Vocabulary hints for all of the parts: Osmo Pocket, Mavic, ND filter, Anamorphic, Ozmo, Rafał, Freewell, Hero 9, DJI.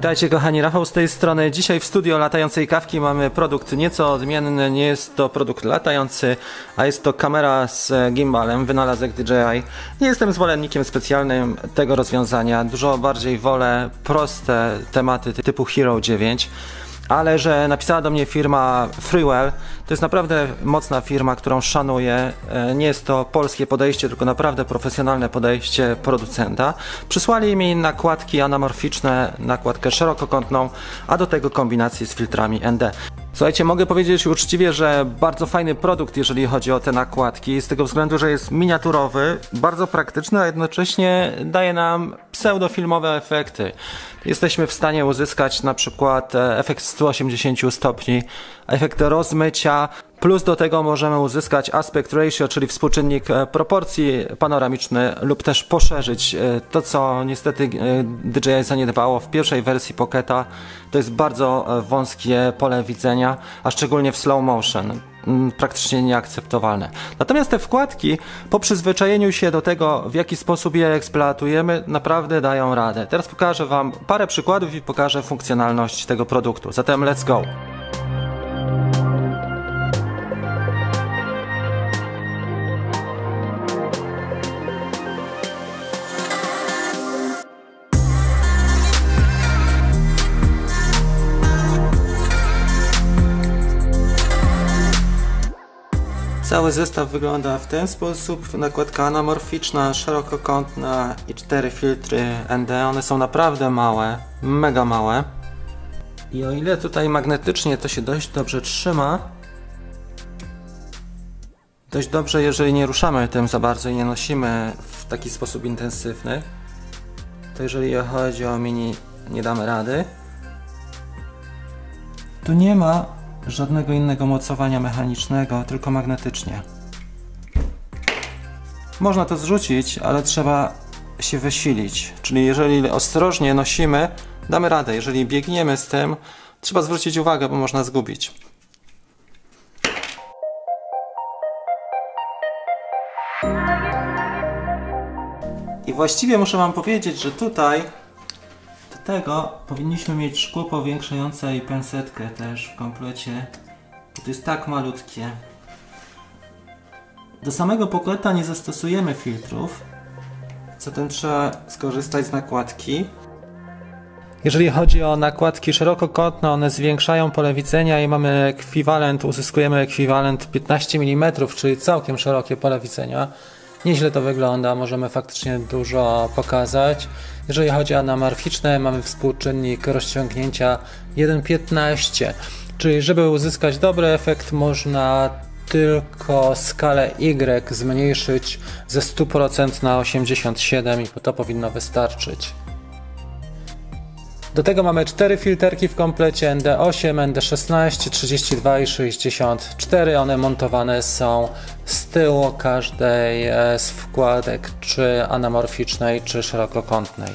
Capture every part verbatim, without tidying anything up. Witajcie kochani, Rafał z tej strony. Dzisiaj w studio latającej kawki mamy produkt nieco odmienny. Nie jest to produkt latający, a jest to kamera z gimbalem, wynalazek D J I. Nie jestem zwolennikiem specjalnym tego rozwiązania. Dużo bardziej wolę proste tematy typu Hero dziewięć. Ale że napisała do mnie firma Freewell, to jest naprawdę mocna firma, którą szanuję. Nie jest to polskie podejście, tylko naprawdę profesjonalne podejście producenta. Przysłali mi nakładki anamorficzne, nakładkę szerokokątną, a do tego kombinację z filtrami N D. Słuchajcie, mogę powiedzieć uczciwie, że bardzo fajny produkt, jeżeli chodzi o te nakładki, z tego względu, że jest miniaturowy, bardzo praktyczny, a jednocześnie daje nam pseudofilmowe efekty. Jesteśmy w stanie uzyskać na przykład efekt sto osiemdziesiąt stopni, efekt rozmycia, plus do tego możemy uzyskać aspect ratio, czyli współczynnik proporcji panoramiczny, lub też poszerzyć to, co niestety D J I zaniedbało w pierwszej wersji Pocketa. To jest bardzo wąskie pole widzenia, a szczególnie w slow motion. Praktycznie nieakceptowalne. Natomiast te wkładki, po przyzwyczajeniu się do tego, w jaki sposób je eksploatujemy, naprawdę dają radę. Teraz pokażę Wam parę przykładów i pokażę funkcjonalność tego produktu. Zatem let's go! Cały zestaw wygląda w ten sposób. Nakładka anamorficzna, szerokokątna i cztery filtry N D. One są naprawdę małe, mega małe. I o ile tutaj magnetycznie to się dość dobrze trzyma, dość dobrze, jeżeli nie ruszamy tym za bardzo i nie nosimy w taki sposób intensywny, to jeżeli chodzi o mini, nie damy rady. Tu nie ma żadnego innego mocowania mechanicznego, tylko magnetycznie. Można to zrzucić, ale trzeba się wysilić. Czyli jeżeli ostrożnie nosimy, damy radę. Jeżeli biegniemy z tym, trzeba zwrócić uwagę, bo można zgubić. I właściwie muszę Wam powiedzieć, że tutaj do tego powinniśmy mieć szkło powiększające i pęsetkę też w komplecie. To jest tak malutkie. Do samego Pocketa nie zastosujemy filtrów, zatem trzeba skorzystać z nakładki. Jeżeli chodzi o nakładki szerokokątne, one zwiększają pole widzenia i mamy ekwiwalent, uzyskujemy ekwiwalent piętnaście milimetrów, czyli całkiem szerokie pole widzenia. Nieźle to wygląda, możemy faktycznie dużo pokazać. Jeżeli chodzi o anamorficzne, mamy współczynnik rozciągnięcia jeden przecinek piętnaście. Czyli żeby uzyskać dobry efekt, można tylko skalę Y zmniejszyć ze sto procent na osiemdziesiąt siedem i to powinno wystarczyć. Do tego mamy cztery filterki w komplecie N D osiem, N D szesnaście, trzydzieści dwa i sześćdziesiąt cztery. One montowane są z tyłu każdej z wkładek, czy anamorficznej, czy szerokokątnej.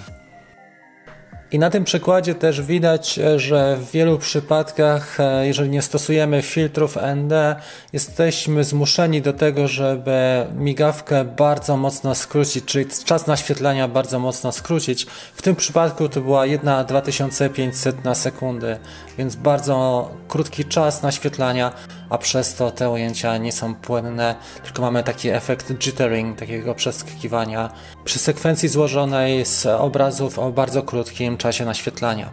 I na tym przykładzie też widać, że w wielu przypadkach, jeżeli nie stosujemy filtrów N D, jesteśmy zmuszeni do tego, żeby migawkę bardzo mocno skrócić, czyli czas naświetlania bardzo mocno skrócić. W tym przypadku to była jedna dwa tysiące pięćset na sekundę, więc bardzo krótki czas naświetlania, a przez to te ujęcia nie są płynne, tylko mamy taki efekt jittering, takiego przeskakiwania przy sekwencji złożonej z obrazów o bardzo krótkim czasie naświetlania.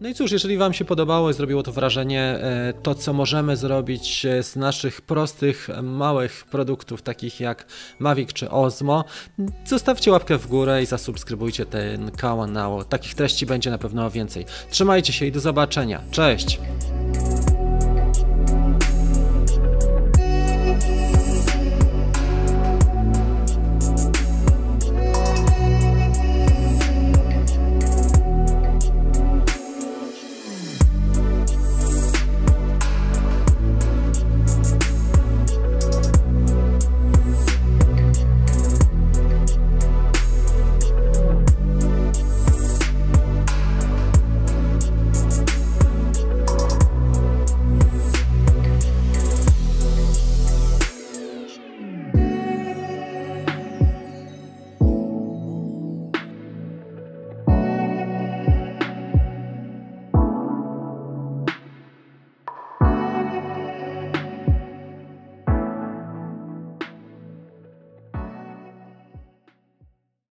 No i cóż, jeżeli Wam się podobało i zrobiło to wrażenie, to co możemy zrobić z naszych prostych, małych produktów, takich jak Mavic czy Ozmo, zostawcie łapkę w górę i zasubskrybujcie ten kanał. Takich treści będzie na pewno więcej. Trzymajcie się i do zobaczenia. Cześć!